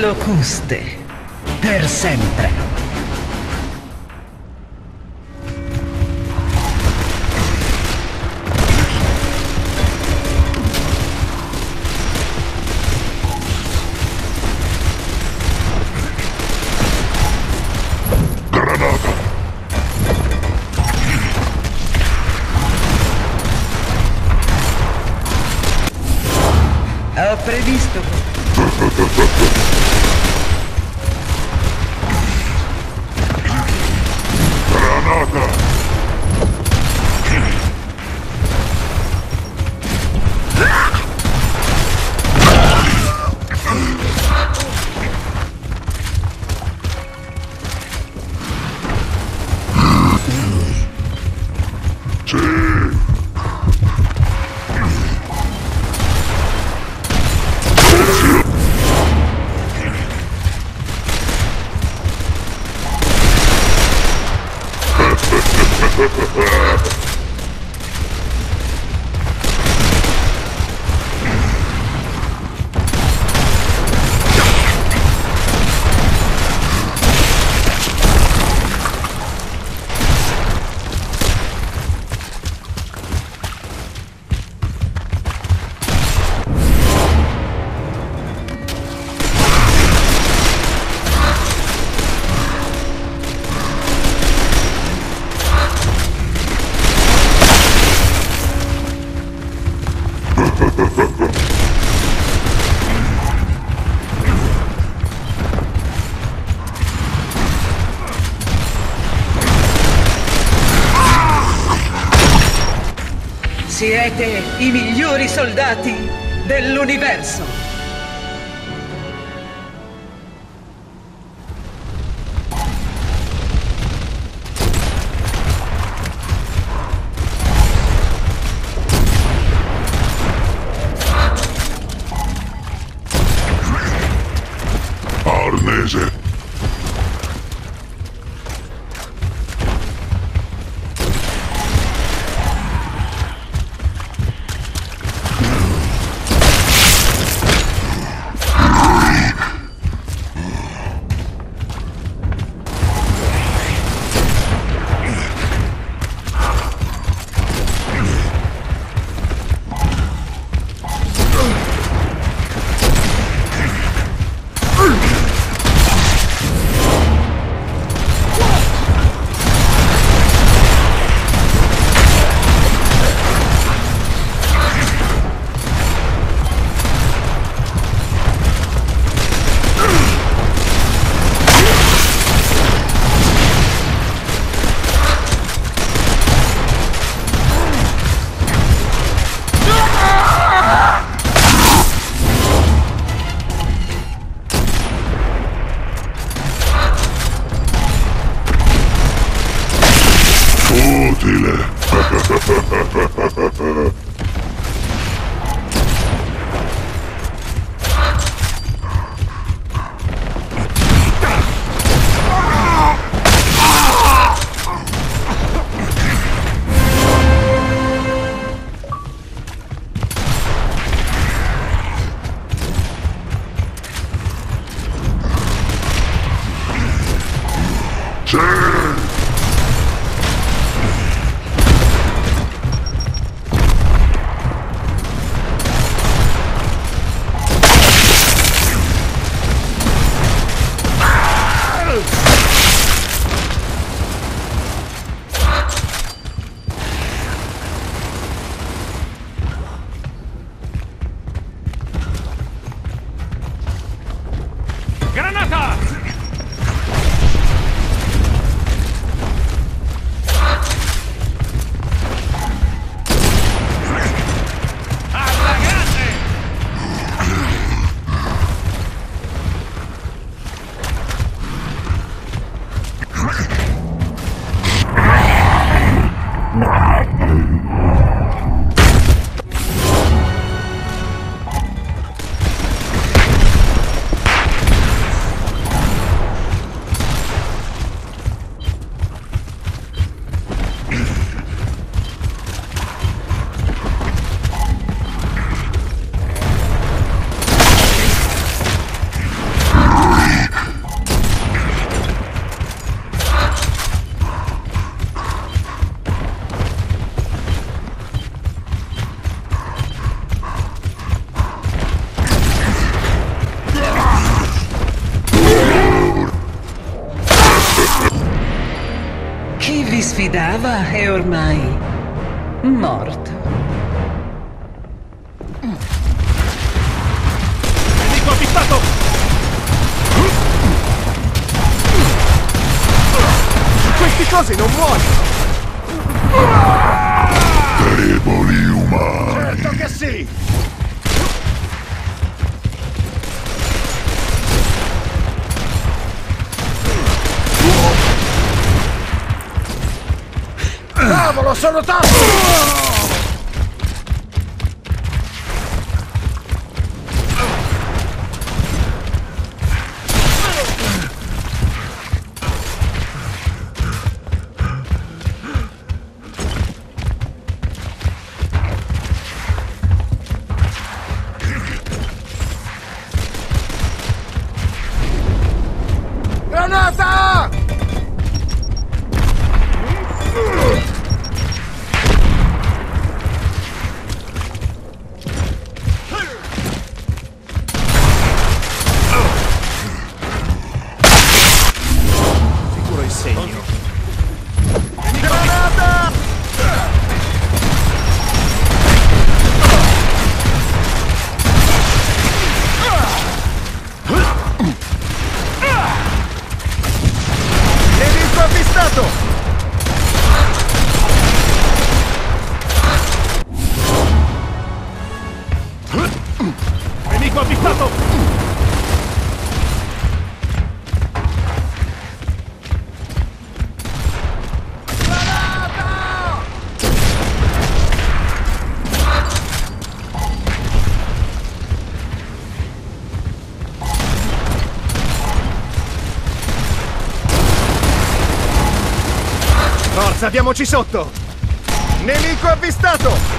Locuste, per sempre. Granata. Ho previsto. Siete i migliori soldati dell'universo! Arnese! sfidava è ormai morto. Nemico avvistato! Queste cose non muoiono! Deboli umani! Certo che sì! Cavolo, sono tanto! Granata! Nemico avvistato! Parata! Forza, diamoci sotto! Nemico avvistato!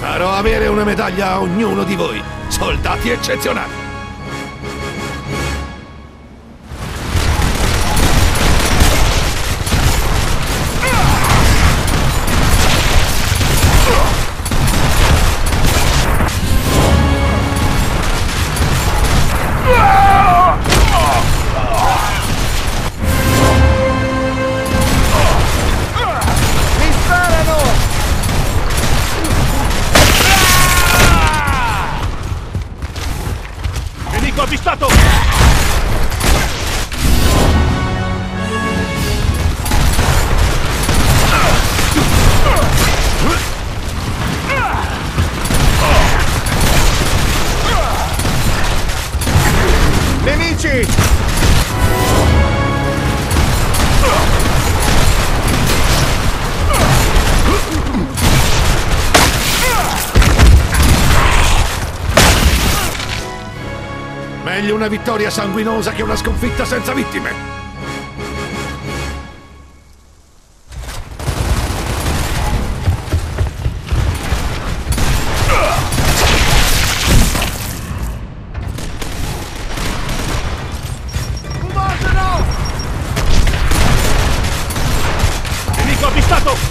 Farò avere una medaglia a ognuno di voi, soldati eccezionali! Avvistato! Nemici! Meglio una vittoria sanguinosa che una sconfitta senza vittime! Fumatelo! Nemico avvistato!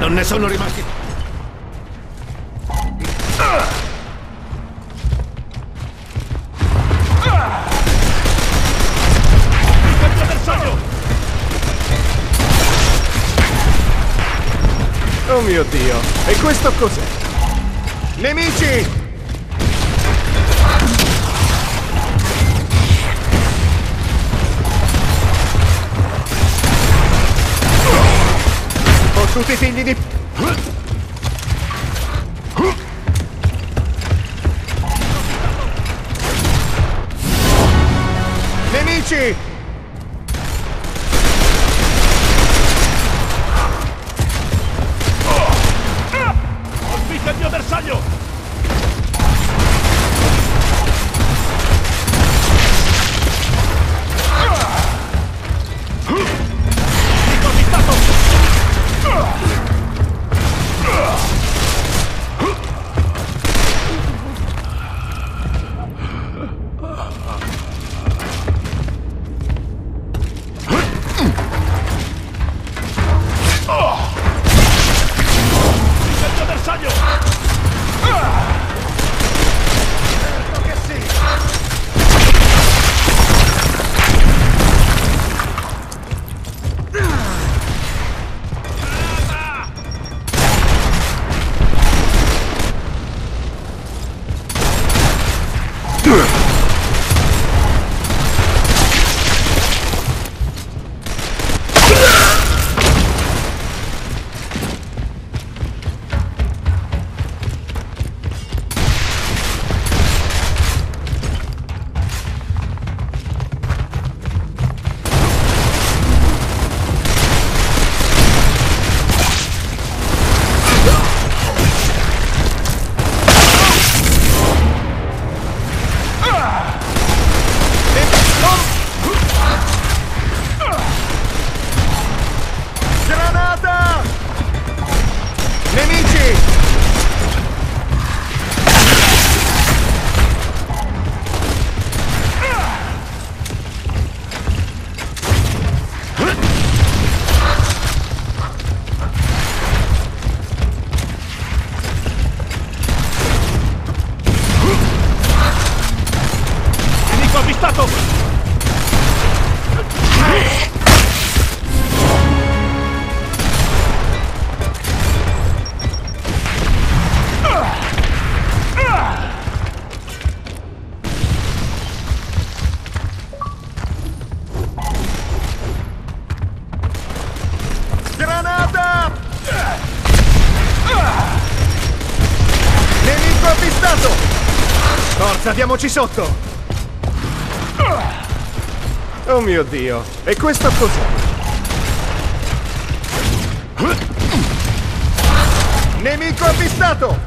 Non ne sono rimasti... Questo bersaglio! Oh mio Dio! E questo cos'è? Nemici! Tutti figli di... Nemici! Forza, diamoci sotto! Oh mio Dio! E questo cos'è? Nemico avvistato!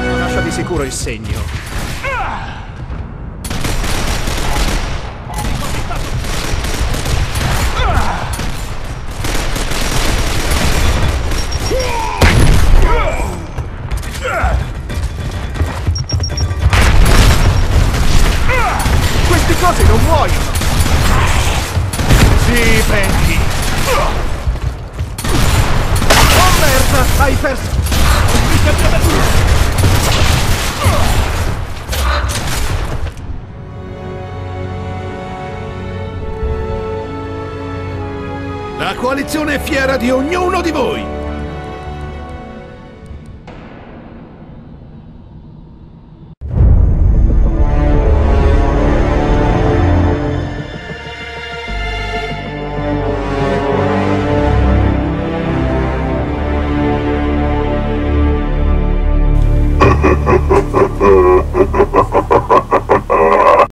Non lascia di sicuro il segno. Cose non muoiono! Sì, prendi! Oh merda! Hai perso! La coalizione è fiera di ognuno di voi!